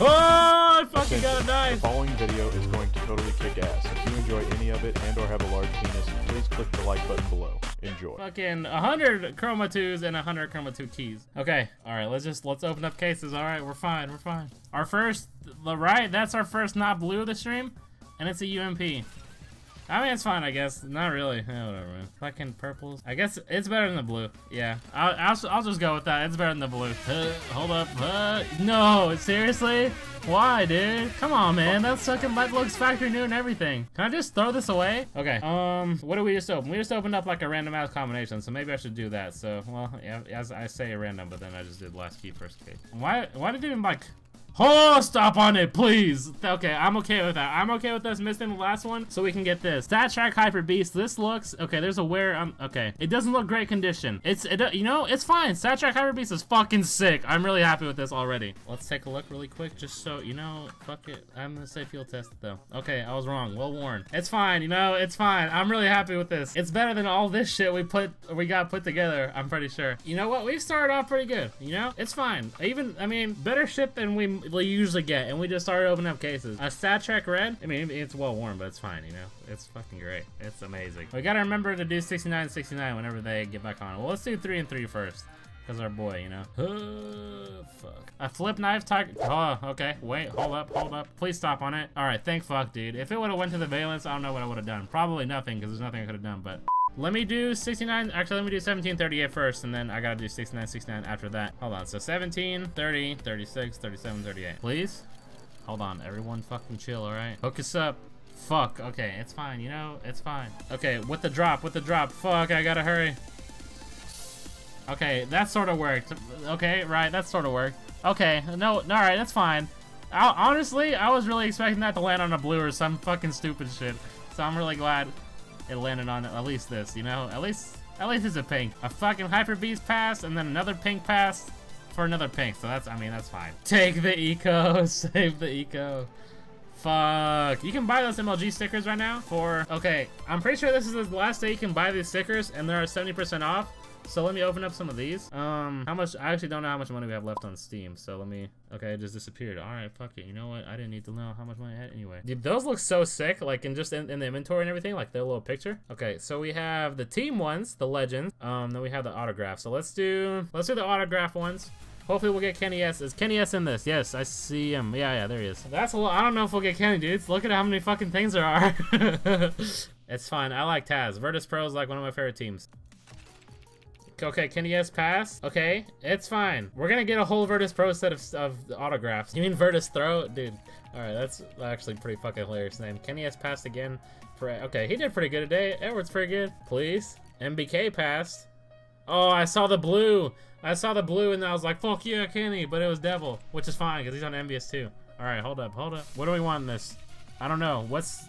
Oh, I fucking got a knife! The following video is going to totally kick ass. If you enjoy any of it and or have a large penis, please click the like button below. Enjoy. Fucking 100 Chroma 2s and 100 Chroma 2 keys. Okay, alright, let's open up cases. Alright, we're fine, we're fine. Our first, right, that's our first not blue of the stream, and it's a UMP. I mean, it's fine, I guess. Not really. Yeah, whatever, man. Fucking purples. I guess it's better than the blue. Yeah. I'll just go with that. It's better than the blue. Hold up. No, seriously? Why, dude? Come on, man. That fucking light looks factory new and everything. Can I just throw this away? Okay. What did we just open? We just opened up like a randomized combination, so maybe I should do that. So, well, yeah, as I say random, but then I just did last key, first key. Why did you even like... Oh, stop on it, please. Okay, I'm okay with that. I'm okay with us missing the last one so we can get this. StatTrak Hyper Beast. This looks... Okay, there's a wear... okay, it doesn't look great condition. You know, it's fine. StatTrak Hyper Beast is fucking sick. I'm really happy with this already. Let's take a look really quick just so, you know, fuck it. I'm gonna say field test, though. Okay, I was wrong. Well worn. It's fine, you know, it's fine. I'm really happy with this. It's better than all this shit we got put together, I'm pretty sure. You know what? We've started off pretty good, you know? It's fine. Even, I mean, better shit than we usually get, and we just started opening up cases. A StatTrak red, I mean, it's well worn, but it's fine, you know? It's fucking great. It's amazing. We gotta remember to do 69 and 69 whenever they get back on. Well, let's do 3 and 3 first, because our boy, you know? Fuck. A flip knife target. Oh, okay. Wait, hold up. Please stop on it. All right, thank fuck, dude. If it would've went to the valence, I don't know what I would've done. Probably nothing, because there's nothing I could've done, but... Let me do 69, actually let me do 1738 first, and then I gotta do 6969 after that. Hold on, so 17, 30, 36, 37, 38. Please? Hold on, everyone fucking chill, alright? Hook us up. Fuck, okay, it's fine, you know, it's fine. Okay, with the drop, fuck, I gotta hurry. Okay, that sort of worked. Okay, right, that sort of worked. Okay, no, alright, that's fine. Honestly, I was really expecting that to land on a blue or some fucking stupid shit, so I'm really glad it landed on at least this, you know? At least it's a pink. A fucking Hyper Beast pass, and then another pink pass for another pink. So that's, I mean, that's fine. Take the eco, save the eco. Fuck. You can buy those MLG stickers right now for, okay, I'm pretty sure this is the last day you can buy these stickers, and they're 70% off. So let me open up some of these. How much, I actually don't know how much money we have left on Steam, so let me, okay, it just disappeared. All right, fuck it, you know what? I didn't need to know how much money I had anyway. Dude, those look so sick, like in the inventory and everything, like their little picture. Okay, so we have the team ones, the legends, then we have the autograph. So let's do the autograph ones. Hopefully we'll get kennyS. Is kennyS in this? Yes, I see him. Yeah, there he is. That's a lot. I don't know if we'll get Kenny, dudes. Look at how many fucking things there are. It's fine, I like Taz. Virtus Pro is like one of my favorite teams. Okay, kennyS pass. Okay, it's fine. We're gonna get a whole Virtus Pro set of autographs. You mean Virtus Throw? Dude, all right, that's actually pretty fucking hilarious name. kennyS passed again. Okay, he did pretty good today. Edward's pretty good. Please. MBK passed. Oh, I saw the blue. I saw the blue and I was like, fuck yeah, Kenny, but it was Devil, which is fine, because he's on MBS too. All right, hold up. What do we want in this? I don't know. What's...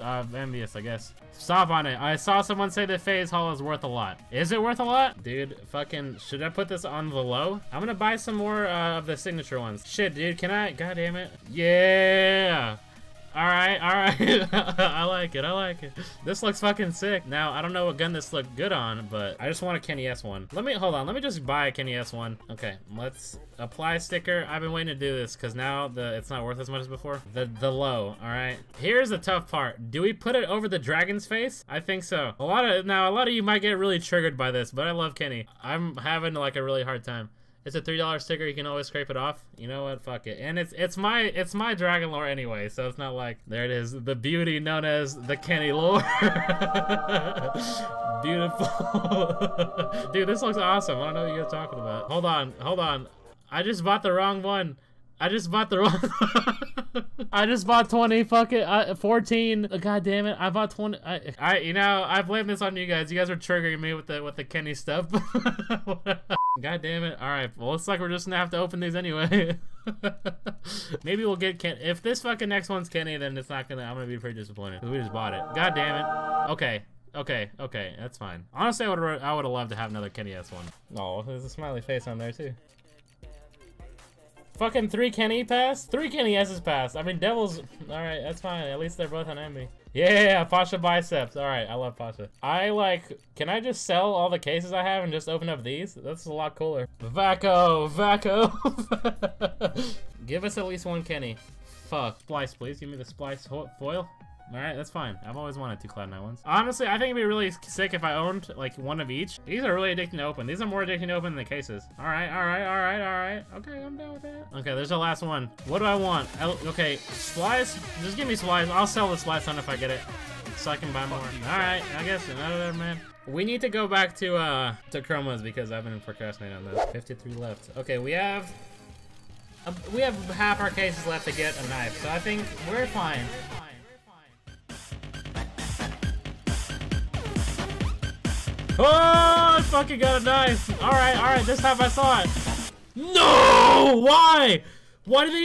envious, I guess. Stop on it. I saw someone say that Phase Hall is worth a lot. Is it worth a lot? Dude, fucking, should I put this on the low? I'm gonna buy some more of the signature ones. Shit, dude, can I? God damn it. Yeah! All right. I like it. This looks fucking sick. Now, I don't know what gun this looked good on, but I just want a kennyS one. Let me just buy a kennyS one. Okay, let's apply sticker. I've been waiting to do this because now it's not worth as much as before. The low, all right? Here's the tough part. Do we put it over the dragon's face? I think so. A lot of you might get really triggered by this, but I love Kenny. I'm having like a really hard time. It's a $3 sticker, you can always scrape it off. You know what, fuck it. And it's my Dragon Lore anyway, so it's not like, there it is, the beauty known as the Kenny Lore. Beautiful. Dude, this looks awesome. I don't know what you're talking about. Hold on. I just bought the wrong one. I just bought 20, fuck it, 14. God damn it, I bought 20. I, you know, I blame this on you guys. You guys are triggering me with the Kenny stuff. God damn it. All right, well, looks like we're just gonna have to open these anyway. Maybe we'll get Kenny. If this fucking next one's Kenny, then it's not gonna, I'm gonna be pretty disappointed. Because we just bought it. God damn it. Okay, that's fine. Honestly, I would've loved to have another kennyS one. Oh, there's a smiley face on there too. Fucking 3 Kenny pass? 3 Kenny S's pass. I mean, Devils, all right, that's fine. At least they're both on enemy. Yeah, Pasha biceps. All right, I love Pasha. I like, can I just sell all the cases I have and just open up these? That's a lot cooler. Vaco, Vaco. Give us at least one Kenny. Fuck. Splice, please. Give me the splice foil. All right, that's fine. I've always wanted two Cloud Nine ones. Honestly, I think it'd be really sick if I owned like one of each. These are really addicting to open. These are more addicting to open than the cases. All right, all right, all right, all right. Okay, I'm down with that. Okay, there's the last one. What do I want? Okay, Splice. Just give me Splice. I'll sell the Splice on if I get it, so I can buy more. All right, I guess another man. We need to go back to Chromas because I've been procrastinating on those. 53 left. Okay, we have half our cases left to get a knife, so I think we're fine. Oh, I fucking got a knife. All right, this time I saw it. No, why? Why did they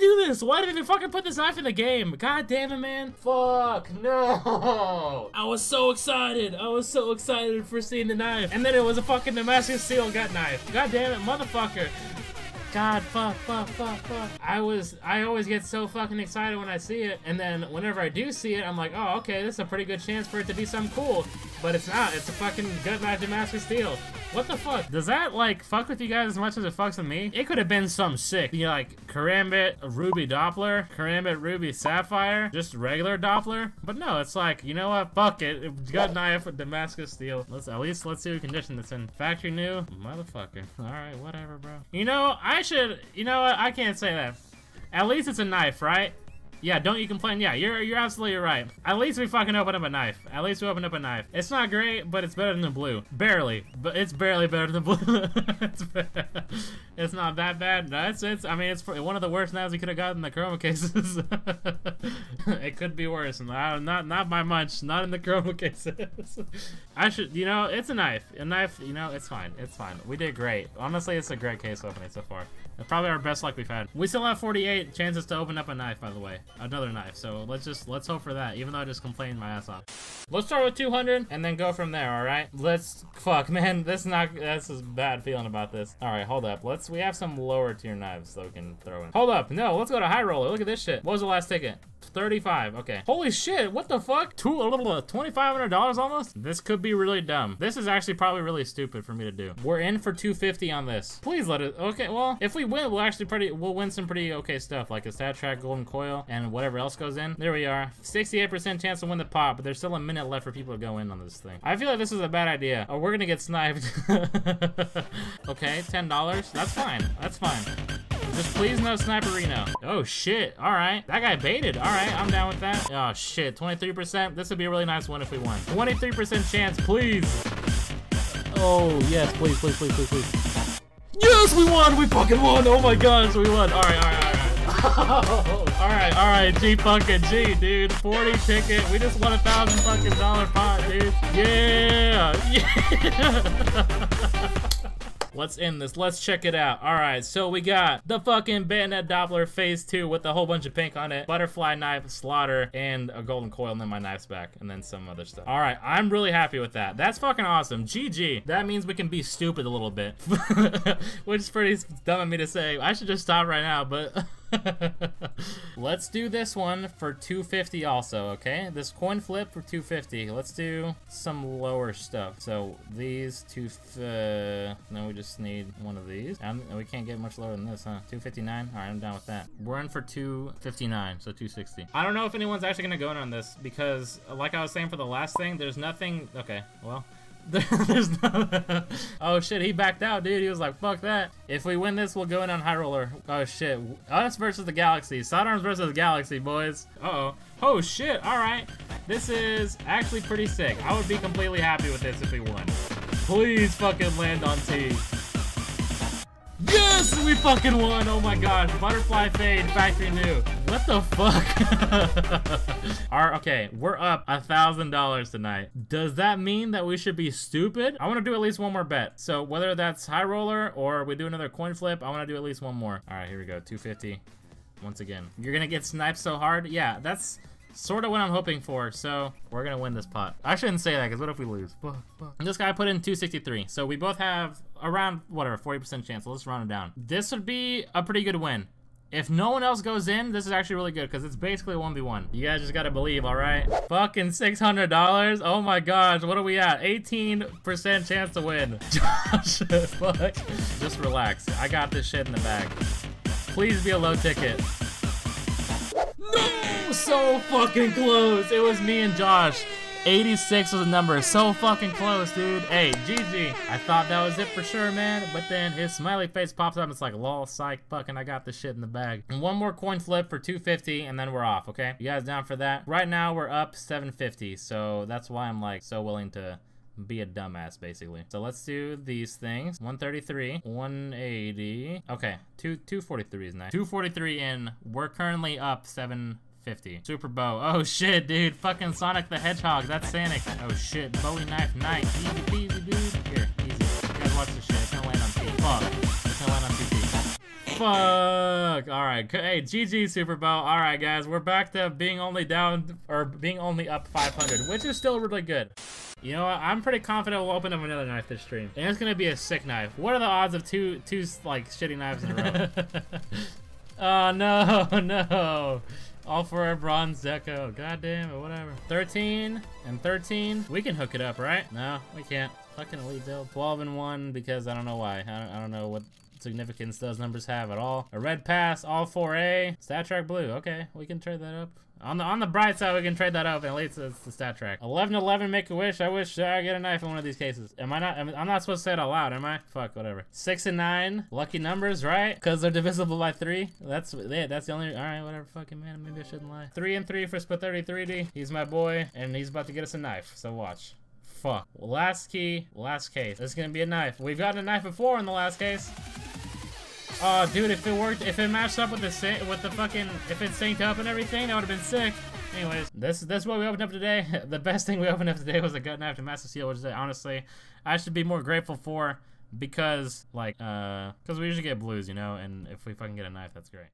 do this? Why did they fucking put this knife in the game? God damn it, man. Fuck, no. I was so excited for seeing the knife. And then it was a fucking Damascus seal gut knife. God damn it, motherfucker. God, fuck. I always get so fucking excited when I see it, and then whenever I do see it, I'm like, oh, okay, this is a pretty good chance for it to be something cool. But it's not. It's a fucking gut knife Damascus steel. What the fuck? Does that, like, fuck with you guys as much as it fucks with me? It could have been something sick. You know, like, Karambit, Ruby Doppler, Karambit, Ruby Sapphire, just regular Doppler. But no, it's like, you know what? Fuck it. Gut knife with Damascus steel. Let's see what condition it's in. Factory new? Motherfucker. All right, whatever, bro. You know, you know what? I can't say that. At least it's a knife, right? Yeah, don't you complain? Yeah, you're absolutely right. At least we fucking opened up a knife. At least we opened up a knife. It's not great, but it's better than the blue. Barely, but it's barely better than the blue. It's not that bad. I mean, it's one of the worst knives we could have gotten in the Chroma cases. It could be worse, not by much, not in the Chroma cases. You know, it's a knife. A knife, you know, it's fine. It's fine. We did great. Honestly, it's a great case opening so far. Probably our best luck we've had. We still have 48 chances to open up a knife, by the way. Another knife, so let's hope for that, even though I just complained my ass off. Let's start with 200 and then go from there, all right? Fuck, man, that's a bad feeling about this. All right, hold up, we have some lower tier knives that we can throw in. Hold up, no, let's go to high roller, look at this shit. What was the last ticket? 35, okay. Holy shit, what the fuck? $2,500 almost? This could be really dumb. This is actually probably really stupid for me to do. We're in for 250 on this. Please let it, okay, well, if we win, we'll win some pretty okay stuff, like a StatTrak, golden coil, and whatever else goes in. There we are. 68% chance to win the pot, but there's still a minute left for people to go in on this thing. I feel like this is a bad idea. Oh, we're gonna get sniped. Okay, $10, that's fine, that's fine. Just please no Sniperino. Oh shit, all right. That guy baited, all right, I'm down with that. Oh shit, 23%. This would be a really nice one if we won. 23% chance, please. Oh yes, please, please, please, please, please. Yes, we won, we fucking won. Oh my gosh, we won. All right, all right, all right. All right, G fucking G, dude. 40 ticket, we just won $1,000 fucking pot, dude. Yeah. Let's end this. Let's check it out. All right, so we got the fucking Bayonet Doppler Phase 2 with a whole bunch of pink on it, butterfly knife, slaughter, and a golden coil, and then my knife's back, and then some other stuff. All right, I'm really happy with that. That's fucking awesome. GG. That means we can be stupid a little bit, which is pretty dumb of me to say. I should just stop right now, but... Let's do this one for 250 also, okay? This coin flip for 250. Let's do some lower stuff. So these two, no, we just need one of these. We can't get much lower than this, huh? 259? All right, I'm down with that. We're in for 259, so 260. I don't know if anyone's actually gonna go in on this because like I was saying for the last thing, there's nothing, okay, well. There's no... Oh shit, he backed out, dude. He was like, fuck that. If we win this, we'll go in on high roller. Oh shit, us versus the galaxy. Sidearms versus the galaxy, boys. Uh-oh. Oh shit, all right. This is actually pretty sick. I would be completely happy with this if we won. Please fucking land on T. Yes, we fucking won. Oh my god. Butterfly Fade, factory new. What the fuck? Okay, we're up $1,000 tonight. Does that mean that we should be stupid? I want to do at least one more bet. So whether that's high roller or we do another coin flip, I want to do at least one more. All right, here we go. 250. Once again, you're going to get sniped so hard. Yeah, that's sort of what I'm hoping for, so we're gonna win this pot. I shouldn't say that, because what if we lose? Fuck. And this guy put in 263, so we both have around, whatever, 40% chance. Let's round it down. This would be a pretty good win. If no one else goes in, this is actually really good because it's basically a 1v1. You guys just gotta believe, all right? Fucking $600. Oh my gosh, what are we at? 18% chance to win. Josh, fuck. Just relax. I got this shit in the bag. Please be a low ticket. No! So fucking close. It was me and Josh. 86 was the number. So fucking close, dude. Hey, GG. I thought that was it for sure, man. But then his smiley face pops up. It's like, lol, psych, fucking, I got this shit in the bag. And one more coin flip for 250, and then we're off, okay? You guys down for that? Right now, we're up 750, so that's why I'm, like, so willing to be a dumbass, basically. So let's do these things. 133, 180. Okay, 243 is nice. 243 in. We're currently up 750. Super Bow. Oh shit, dude. Fucking Sonic the Hedgehog. That's Sonic. Oh shit. Bowie knife. Nice. Easy peasy, dude. Here. Easy. You guys watch this shit. It's gonna land on T. Fuck. It's gonna land on TT. Fuck. Alright. Hey, GG, Super Bow. Alright, guys. We're back to being only down, or being only up 500, which is still really good. You know what? I'm pretty confident we'll open up another knife this stream. And it's gonna be a sick knife. What are the odds of two like, shitty knives in a row? Oh, no. No. All for a Bronze Deco. God damn it, whatever. 13 and 13. We can hook it up, right? No, we can't. Fucking Elite Build. 12 and 1 because I don't know why. I don't know what significance those numbers have at all. A red pass, all 4A. StatTrak blue. Okay, we can trade that up. On the bright side, we can trade that up, and at least it's the StatTrak. 11-11, make a wish. I wish I get a knife in one of these cases. Am I not? I'm not supposed to say it out loud, am I? Fuck, whatever. 6 and 9, lucky numbers, right? Because they're divisible by 3. That's the only. All right, whatever. Fucking man, maybe I shouldn't lie. 3 and 3 for Spit33D. He's my boy, and he's about to get us a knife. So watch. Fuck. Last key, last case. It's gonna be a knife. We've gotten a knife before in the last case. Oh, dude, if it worked, if it matched up with the fucking, if it synced up and everything, that would have been sick. Anyways, that's what we opened up today. The best thing we opened up today was a gut knife to Master Seal, which is, honestly, I should be more grateful for because, like, because we usually get blues, you know, and if we fucking get a knife, that's great.